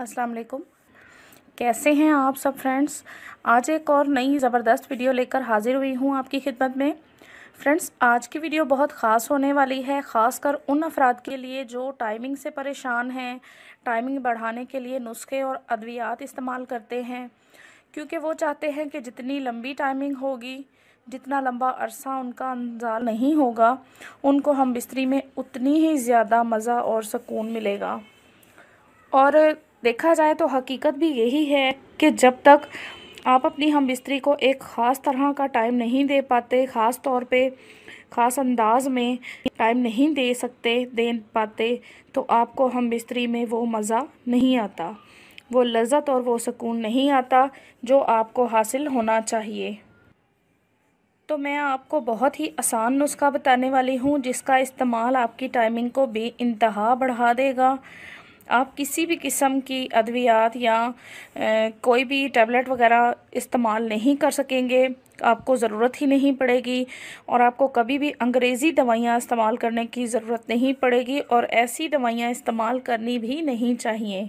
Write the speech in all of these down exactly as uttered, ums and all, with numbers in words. अस्सलाम वालेकुम, कैसे हैं आप सब फ्रेंड्स। आज एक और नई ज़बरदस्त वीडियो लेकर हाज़िर हुई हूँ आपकी खिदमत में। फ्रेंड्स, आज की वीडियो बहुत ख़ास होने वाली है, ख़ासकर उन अफराद के लिए जो टाइमिंग से परेशान हैं, टाइमिंग बढ़ाने के लिए नुस्खे और अद्वियात इस्तेमाल करते हैं, क्योंकि वो चाहते हैं कि जितनी लंबी टाइमिंग होगी, जितना लंबा अरसा उनका अंदाज़ा नहीं होगा, उनको हम बिस्तरी में उतनी ही ज़्यादा मज़ा और सुकून मिलेगा। और देखा जाए तो हकीकत भी यही है कि जब तक आप अपनी हम बिस्तरी को एक ख़ास तरह का टाइम नहीं दे पाते, ख़ास तौर पे ख़ास अंदाज़ में टाइम नहीं दे सकते दे पाते तो आपको हम बिस्तरी में वो मज़ा नहीं आता, वो लज़्ज़त और वो सुकून नहीं आता जो आपको हासिल होना चाहिए। तो मैं आपको बहुत ही आसान नुस्खा बताने वाली हूँ जिसका इस्तेमाल आपकी टाइमिंग को बेइंतहा बढ़ा देगा। आप किसी भी किस्म की अद्वियात या ए, कोई भी टैबलेट वगैरह इस्तेमाल नहीं कर सकेंगे, आपको ज़रूरत ही नहीं पड़ेगी और आपको कभी भी अंग्रेज़ी दवाइयाँ इस्तेमाल करने की ज़रूरत नहीं पड़ेगी और ऐसी दवाइयाँ इस्तेमाल करनी भी नहीं चाहिए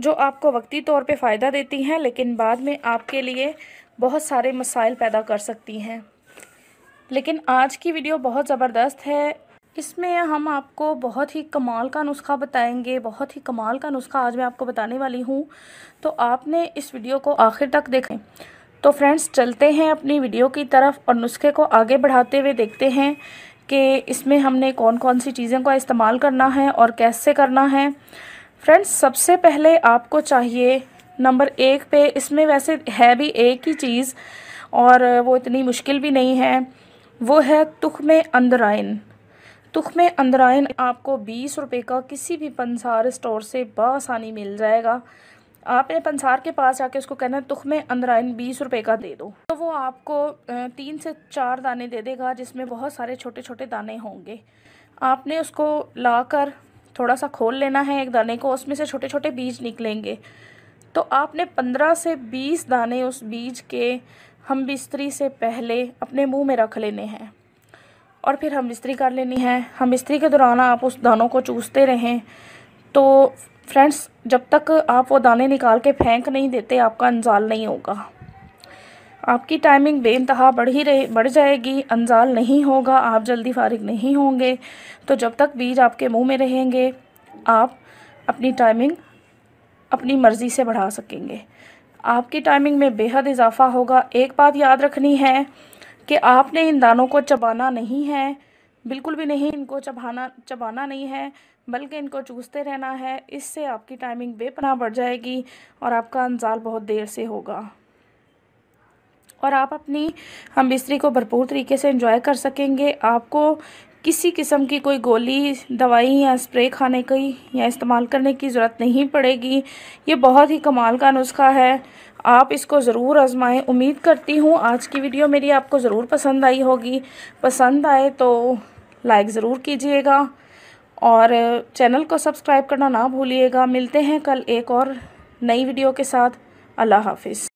जो आपको वक्ती तौर पे फ़ायदा देती हैं लेकिन बाद में आपके लिए बहुत सारे मसाइल पैदा कर सकती हैं। लेकिन आज की वीडियो बहुत ज़बरदस्त है, इसमें हम आपको बहुत ही कमाल का नुस्खा बताएंगे, बहुत ही कमाल का नुस्खा आज मैं आपको बताने वाली हूँ। तो आपने इस वीडियो को आखिर तक देखें। तो फ्रेंड्स, चलते हैं अपनी वीडियो की तरफ और नुस्खे को आगे बढ़ाते हुए देखते हैं कि इसमें हमने कौन कौन सी चीज़ों का इस्तेमाल करना है और कैसे करना है। फ्रेंड्स, सबसे पहले आपको चाहिए नंबर एक पे, इसमें वैसे है भी एक ही चीज़ और वो इतनी मुश्किल भी नहीं है, वो है तुख़्मे अंदराइन। तुख़्मे अंदराइन आपको बीस रुपए का किसी भी पंसार स्टोर से बआसानी मिल जाएगा। आपने पंसार के पास जाके उसको कहना है तुख़्मे अंदराइन बीस रुपए का दे दो, तो वो आपको तीन से चार दाने दे देगा जिसमें बहुत सारे छोटे छोटे दाने होंगे। आपने उसको लाकर थोड़ा सा खोल लेना है एक दाने को, उसमें से छोटे छोटे बीज निकलेंगे। तो आपने पंद्रह से बीस दाने उस बीज के हम बिस्तरी से पहले अपने मुंह में रख लेने हैं और फिर हम बिस्तरी कर लेनी है। हम बिस्तरी के दौरान आप उस दानों को चूसते रहें। तो फ्रेंड्स, जब तक आप वो दाने निकाल के फेंक नहीं देते आपका अंजाल नहीं होगा, आपकी टाइमिंग बेइंतहा बढ़ ही रही बढ़ जाएगी, अंजाल नहीं होगा, आप जल्दी फारिग नहीं होंगे। तो जब तक बीज आपके मुंह में रहेंगे आप अपनी टाइमिंग अपनी मर्ज़ी से बढ़ा सकेंगे, आपकी टाइमिंग में बेहद इजाफा होगा। एक बात याद रखनी है कि आपने इन दानों को चबाना नहीं है, बिल्कुल भी नहीं, इनको चबाना चबाना नहीं है, बल्कि इनको चूसते रहना है। इससे आपकी टाइमिंग बेपनाह बढ़ जाएगी और आपका अंजाल बहुत देर से होगा और आप अपनी हम बिस्तरी को भरपूर तरीके से एंजॉय कर सकेंगे। आपको किसी किस्म की कोई गोली, दवाई या स्प्रे खाने की या इस्तेमाल करने की ज़रूरत नहीं पड़ेगी। ये बहुत ही कमाल का नुस्खा है, आप इसको ज़रूर आजमाएं। उम्मीद करती हूँ आज की वीडियो मेरी आपको ज़रूर पसंद आई होगी। पसंद आए तो लाइक ज़रूर कीजिएगा और चैनल को सब्सक्राइब करना ना भूलिएगा। मिलते हैं कल एक और नई वीडियो के साथ। अल्लाह हाफिज़।